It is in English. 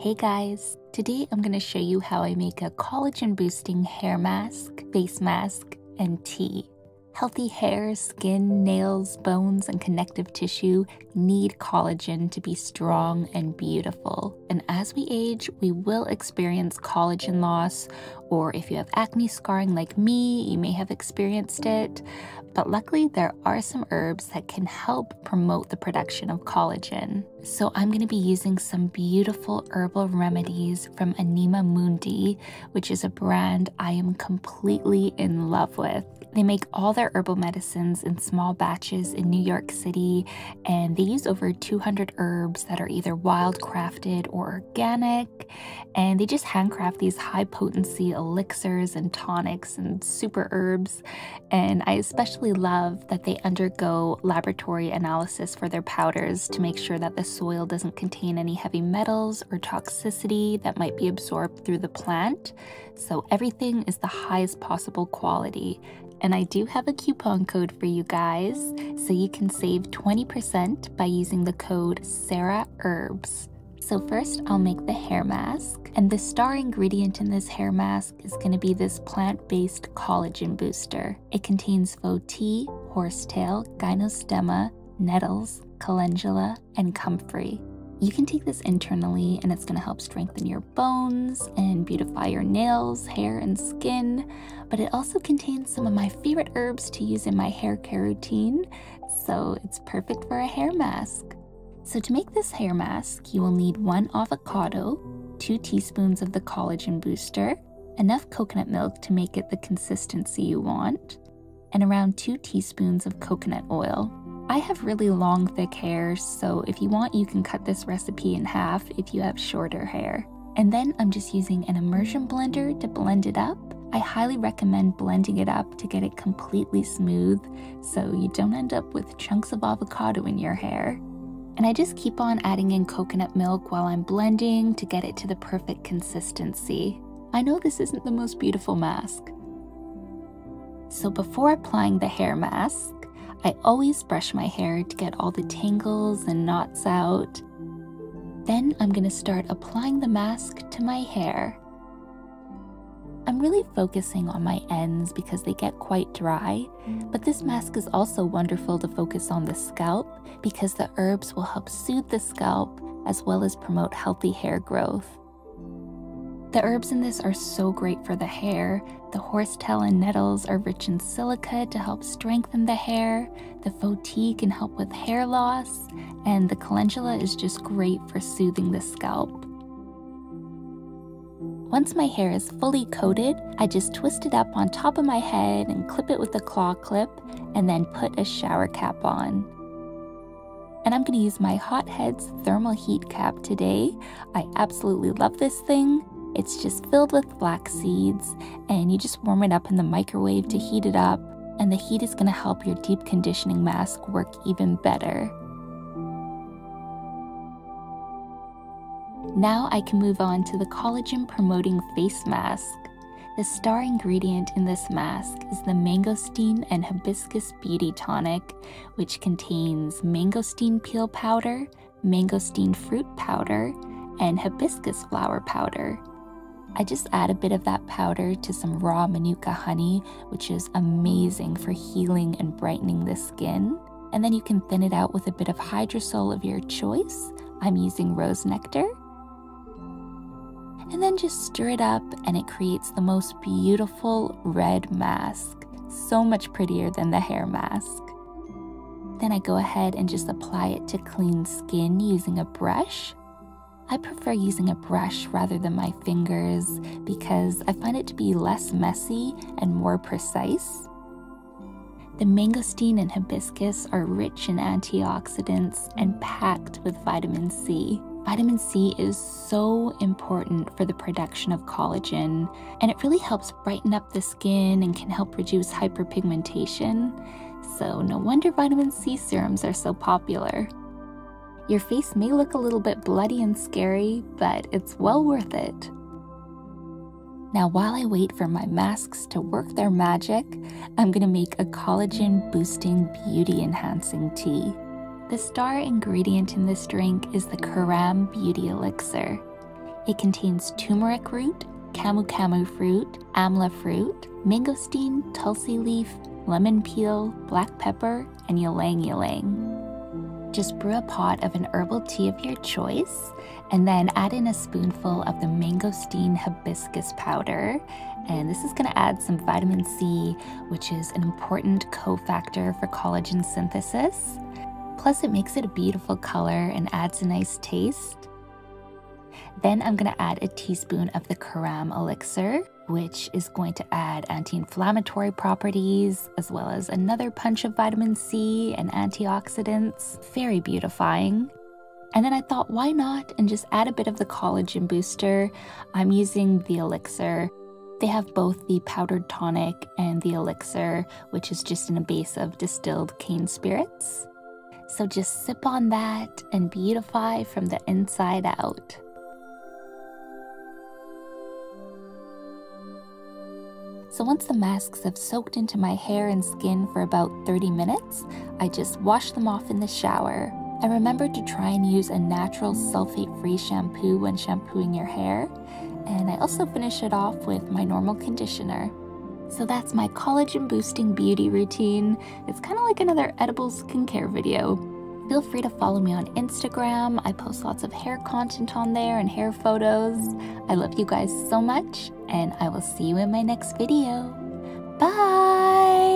Hey guys, today I'm going to show you how I make a collagen boosting hair mask, face mask, and tea. Healthy hair, skin, nails, bones, and connective tissue need collagen to be strong and beautiful. And as we age, we will experience collagen loss, or if you have acne scarring like me, you may have experienced it. But luckily, there are some herbs that can help promote the production of collagen. So I'm going to be using some beautiful herbal remedies from Anima Mundi, which is a brand I am completely in love with. They make all their herbal medicines in small batches in New York City, and they use over 200 herbs that are either wildcrafted or organic, and they just handcraft these high-potency elixirs and tonics and super herbs, and I especially love that they undergo laboratory analysis for their powders to make sure that the soil doesn't contain any heavy metals or toxicity that might be absorbed through the plant, so everything is the highest possible quality. And I do have a coupon code for you guys, so you can save 20% by using the code SaraHerbs. So first, I'll make the hair mask, and the star ingredient in this hair mask is going to be this plant-based collagen booster. It contains Fo-Ti, horsetail, Gynostemma, nettles, calendula, and comfrey. You can take this internally, and it's going to help strengthen your bones and beautify your nails, hair, and skin, but it also contains some of my favorite herbs to use in my hair care routine, so it's perfect for a hair mask. So to make this hair mask, you will need 1 avocado, 2 teaspoons of the collagen booster, enough coconut milk to make it the consistency you want, and around 2 teaspoons of coconut oil. I have really long, thick hair, so if you want, you can cut this recipe in half if you have shorter hair. And then I'm just using an immersion blender to blend it up. I highly recommend blending it up to get it completely smooth so you don't end up with chunks of avocado in your hair. And I just keep on adding in coconut milk while I'm blending to get it to the perfect consistency. I know this isn't the most beautiful mask. So before applying the hair mask, I always brush my hair to get all the tangles and knots out. Then I'm going to start applying the mask to my hair. I'm really focusing on my ends because they get quite dry, but this mask is also wonderful to focus on the scalp because the herbs will help soothe the scalp as well as promote healthy hair growth. The herbs in this are so great for the hair. The horsetail and nettles are rich in silica to help strengthen the hair. The Fo-Ti can help with hair loss, and the calendula is just great for soothing the scalp. Once my hair is fully coated, I just twist it up on top of my head and clip it with a claw clip, and then put a shower cap on. And I'm going to use my Hot Heads Thermal Heat Cap today. I absolutely love this thing. It's just filled with flax seeds, and you just warm it up in the microwave to heat it up, and the heat is going to help your deep conditioning mask work even better. Now I can move on to the collagen promoting face mask. The star ingredient in this mask is the mangosteen and hibiscus beauty tonic, which contains mangosteen peel powder, mangosteen fruit powder, and hibiscus flower powder. I just add a bit of that powder to some raw Manuka honey, which is amazing for healing and brightening the skin. And then you can thin it out with a bit of hydrosol of your choice. I'm using rose nectar. And then just stir it up, and it creates the most beautiful red mask. So much prettier than the hair mask. Then I go ahead and just apply it to clean skin using a brush. I prefer using a brush rather than my fingers because I find it to be less messy and more precise. The mangosteen and hibiscus are rich in antioxidants and packed with vitamin C. Vitamin C is so important for the production of collagen, and it really helps brighten up the skin and can help reduce hyperpigmentation. So no wonder vitamin C serums are so popular. Your face may look a little bit bloody and scary, but it's well worth it. Now, while I wait for my masks to work their magic, I'm going to make a collagen boosting beauty enhancing tea. The star ingredient in this drink is the Curam beauty elixir. It contains turmeric root, camu camu fruit, amla fruit, mangosteen, tulsi leaf, lemon peel, black pepper, and ylang ylang. Just brew a pot of an herbal tea of your choice, and then add in a spoonful of the mangosteen hibiscus powder. And this is going to add some vitamin C, which is an important cofactor for collagen synthesis. Plus, it makes it a beautiful color and adds a nice taste. Then I'm going to add a teaspoon of the Curam elixir, which is going to add anti-inflammatory properties, as well as another punch of vitamin C and antioxidants. Very beautifying. And then I thought, why not? And just add a bit of the collagen booster. I'm using the elixir. They have both the powdered tonic and the elixir, which is just in a base of distilled cane spirits. So just sip on that and beautify from the inside out. So once the masks have soaked into my hair and skin for about 30 minutes, I just wash them off in the shower. And remember to try and use a natural sulfate-free shampoo when shampooing your hair. And I also finish it off with my normal conditioner. So that's my collagen boosting beauty routine. It's kind of like another edible skincare video. Feel free to follow me on Instagram. I post lots of hair content on there and hair photos. I love you guys so much, and I will see you in my next video. Bye!